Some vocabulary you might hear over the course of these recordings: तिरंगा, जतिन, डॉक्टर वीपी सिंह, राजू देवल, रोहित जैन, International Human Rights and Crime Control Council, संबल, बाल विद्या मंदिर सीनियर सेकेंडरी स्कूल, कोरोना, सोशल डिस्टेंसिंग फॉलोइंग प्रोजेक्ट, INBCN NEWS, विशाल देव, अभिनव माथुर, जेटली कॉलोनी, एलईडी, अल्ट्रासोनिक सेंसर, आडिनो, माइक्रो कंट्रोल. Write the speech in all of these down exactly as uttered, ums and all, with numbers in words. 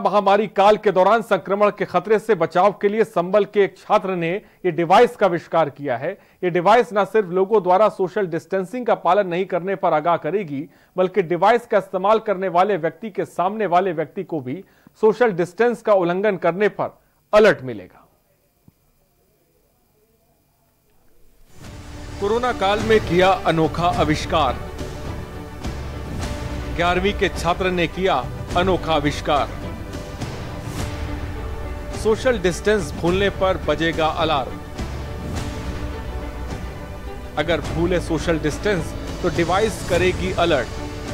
महामारी काल के दौरान संक्रमण के खतरे से बचाव के लिए संबल के एक छात्र ने यह डिवाइस का आविष्कार किया है। यह डिवाइस न सिर्फ लोगों द्वारा सोशल डिस्टेंसिंग का पालन नहीं करने पर आगाह करेगी, बल्कि डिवाइस का इस्तेमाल करने वाले व्यक्ति के सामने वाले व्यक्ति को भी सोशल डिस्टेंस का उल्लंघन करने पर अलर्ट मिलेगा। कोरोना काल में किया अनोखा आविष्कार। ग्यारहवीं के छात्र ने किया अनोखा आविष्कार। सोशल डिस्टेंस भूलने पर बजेगा अलार्म। अगर भूले सोशल डिस्टेंस तो डिवाइस करेगी अलर्ट।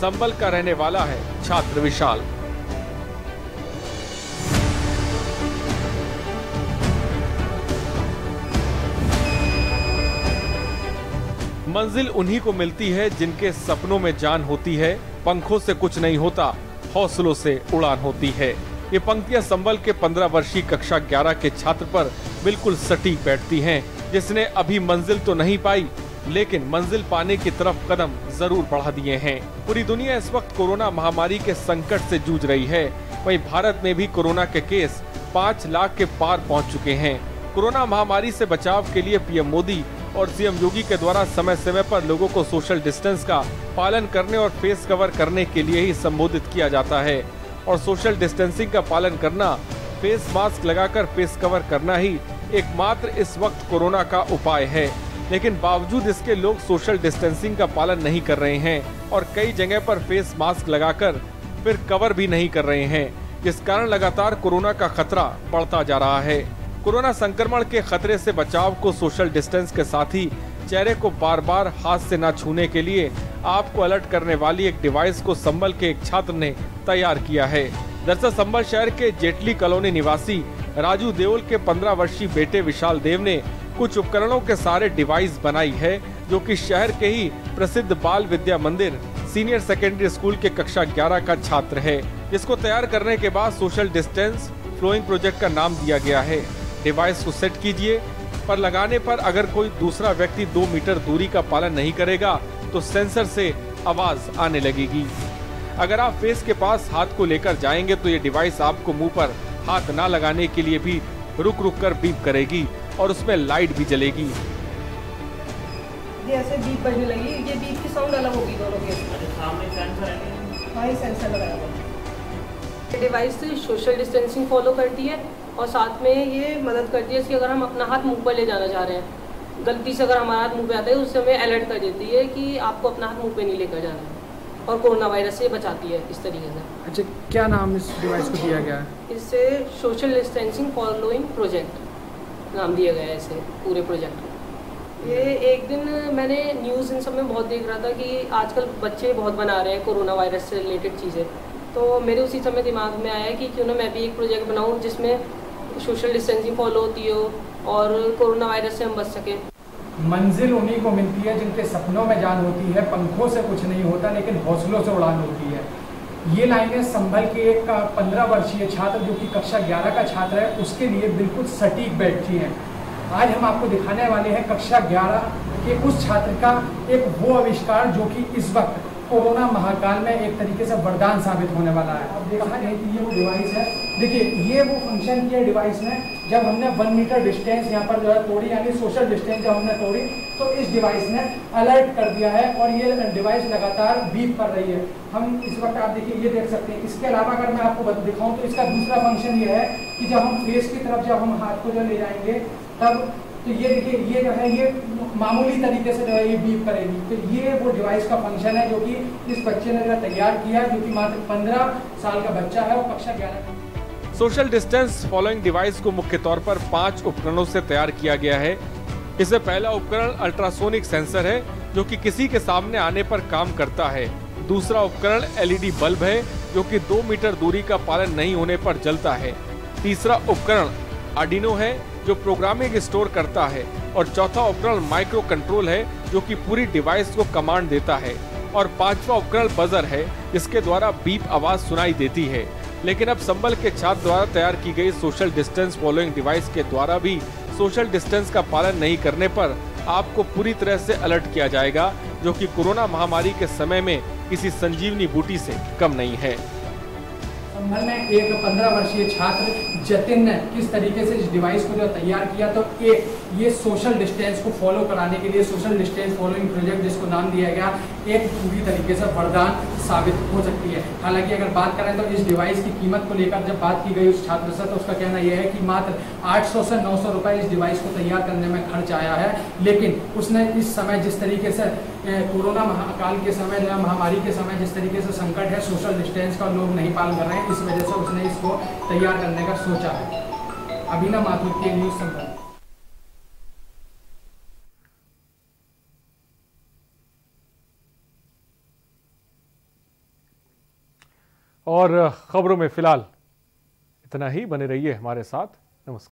संबल का रहने वाला है छात्र विशाल। मंजिल उन्हीं को मिलती है जिनके सपनों में जान होती है। पंखों से कुछ नहीं होता, हौसलों से उड़ान होती है। ये पंक्तियां संबल के पंद्रह वर्षीय कक्षा ग्यारह के छात्र पर बिल्कुल सटीक बैठती हैं, जिसने अभी मंजिल तो नहीं पाई, लेकिन मंजिल पाने की तरफ कदम जरूर बढ़ा दिए हैं। पूरी दुनिया इस वक्त कोरोना महामारी के संकट से जूझ रही है। वहीं भारत में भी कोरोना के केस पाँच लाख के पार पहुँच चुके हैं। कोरोना महामारी से बचाव के लिए पीएम मोदी और सीएम योगी के द्वारा समय समय पर लोगों को सोशल डिस्टेंस का पालन करने और फेस कवर करने के लिए ही संबोधित किया जाता है। और सोशल डिस्टेंसिंग का पालन करना, फेस मास्क लगाकर फेस कवर करना ही एकमात्र इस वक्त कोरोना का उपाय है। लेकिन बावजूद इसके लोग सोशल डिस्टेंसिंग का पालन नहीं कर रहे हैं और कई जगह पर फेस मास्क लगाकर फिर कवर भी नहीं कर रहे हैं, जिस कारण लगातार कोरोना का खतरा बढ़ता जा रहा है। कोरोना संक्रमण के खतरे से बचाव को सोशल डिस्टेंस के साथ ही चेहरे को बार बार हाथ से न छूने के लिए आपको अलर्ट करने वाली एक डिवाइस को संबल के एक छात्र ने तैयार किया है। दरअसल संबल शहर के जेटली कॉलोनी निवासी राजू देवल के पंद्रह वर्षीय बेटे विशाल देव ने कुछ उपकरणों के सहारे डिवाइस बनाई है, जो कि शहर के ही प्रसिद्ध बाल विद्या मंदिर सीनियर सेकेंडरी स्कूल के कक्षा ग्यारह का छात्र है। इसको तैयार करने के बाद सोशल डिस्टेंस फॉलोइंग प्रोजेक्ट का नाम दिया गया है। डिवाइस को सेट कीजिए पर लगाने पर अगर कोई दूसरा व्यक्ति दो मीटर दूरी का पालन नहीं करेगा तो सेंसर से आवाज आने लगेगी। अगर आप फेस के पास हाथ को लेकर जाएंगे तो ये डिवाइस आपको मुंह पर हाथ ना लगाने के लिए भी रुक रुक कर बीप करेगी और उसमें लाइट भी जलेगी। ये ऐसे बीप बजने लगी, ये बीप की साउंड अलग होगी दोनों के। सामने सेंसर है, वही सेंसर लगाया हुआ। डिवाइस सोशल डिस्टेंसिंग फॉलो करती है और साथ में ये मदद करती है कि अगर हम अपना हाथ मुंह पर ले जाना चाह रहे हैं, गलती से अगर हमारा हाथ मुंह पे आता है उससे हमें अलर्ट कर देती है कि आपको अपना हाथ मुंह पे नहीं लेकर जाना है और कोरोना वायरस से बचाती है इस तरीके से। अच्छा, क्या नाम इस डिवाइस को दिया गया है? इससे सोशल डिस्टेंसिंग फॉलोइंग प्रोजेक्ट नाम दिया गया है इसे, पूरे प्रोजेक्ट को। ये एक दिन मैंने न्यूज़ इन सब में बहुत देख रहा था कि आजकल बच्चे बहुत बना रहे हैं कोरोना वायरस से रिलेटेड चीज़ें, तो मेरे उसी समय दिमाग में आया कि क्यों ना मैं भी एक प्रोजेक्ट बनाऊँ जिसमें सोशल डिस्टेंसिंग फॉलो होती हो और कोरोना वायरस से हम बच सकें। मंजिल उन्हीं को मिलती है जिनके सपनों में जान होती है। पंखों से कुछ नहीं होता, लेकिन हौसलों से उड़ान होती है। ये लाइनें संभल के एक पंद्रह वर्षीय छात्र, जो कि कक्षा ग्यारह का छात्र है, उसके लिए बिल्कुल सटीक बैठती हैं। आज हम आपको दिखाने वाले हैं कक्षा ग्यारह के उस छात्र का एक वो आविष्कार जो कि इस वक्त कोरोना महाकाल में एक तरीके से वरदान साबित होने वाला है। अब देखा है कि ये वो डिवाइस है। देखिए, ये वो फंक्शन किया डिवाइस में जब हमने वन मीटर डिस्टेंस यहाँ पर जो है तोड़ी, यानी सोशल डिस्टेंस जब हमने तोड़ी तो इस डिवाइस ने अलर्ट कर दिया है और ये डिवाइस लगातार बीप कर रही है। हम इस वक्त आप देखिए ये देख सकते हैं। इसके अलावा अगर मैं आपको दिखाऊँ तो इसका दूसरा फंक्शन ये है कि जब हम फेस की तरफ जब हम हाथ को जो ले जाएंगे तब तो ये देखिए ये जो है ये मामूली तरीके से जो है ये बीप करेगी। तो ये वो डिवाइस का फंक्शन है जो कि इस बच्चे ने तैयार किया, जो कि मात्र पंद्रह साल का बच्चा है और कक्षा ग्यारह का। सोशल डिस्टेंस फॉलोइंग डिवाइस को मुख्य तौर पर पांच उपकरणों से तैयार किया गया है। इसमें पहला उपकरण अल्ट्रासोनिक सेंसर है, जो कि किसी के सामने आने पर काम करता है। दूसरा उपकरण एलईडी बल्ब है, जो कि दो मीटर दूरी का पालन नहीं होने पर जलता है। तीसरा उपकरण आडिनो है, जो प्रोग्रामिंग स्टोर करता है। और चौथा उपकरण माइक्रो कंट्रोल है, जो कि पूरी डिवाइस को कमांड देता है। और पांचवा उपकरण बजर है, जिसके द्वारा बीप आवाज सुनाई देती है। लेकिन अब संबल के छात्र द्वारा तैयार की गई सोशल डिस्टेंस फॉलोइंग डिवाइस के द्वारा भी सोशल डिस्टेंस का पालन नहीं करने पर आपको पूरी तरह से अलर्ट किया जाएगा, जो कि कोरोना महामारी के समय में किसी संजीवनी बूटी से कम नहीं है। संबल ने एक पंद्रह वर्षीय छात्र जतिन ने किस तरीके से इस डिवाइस को जो तैयार किया, तो एक ये सोशल डिस्टेंस को फॉलो कराने के लिए सोशल डिस्टेंस फॉलोइंग प्रोजेक्ट जिसको नाम दिया गया, एक पूरी तरीके से वरदान साबित हो सकती है। हालांकि अगर बात करें तो इस डिवाइस की कीमत को लेकर जब बात की गई उस छात्र से, तो उसका कहना यह है कि मात्र आठ सौ से नौ सौ रुपये इस डिवाइस को तैयार करने में खर्च आया है, लेकिन उसने इस समय जिस तरीके से कोरोना महाकाल के समय या महामारी के समय जिस तरीके से संकट है, सोशल डिस्टेंस का लोग नहीं पालन कर रहे हैं, इस वजह से उसने इसको तैयार करने का सोचा है। अभिनव माथुर के न्यूज़ संबल। और खबरों में फिलहाल इतना ही, बने रहिए हमारे साथ। नमस्कार।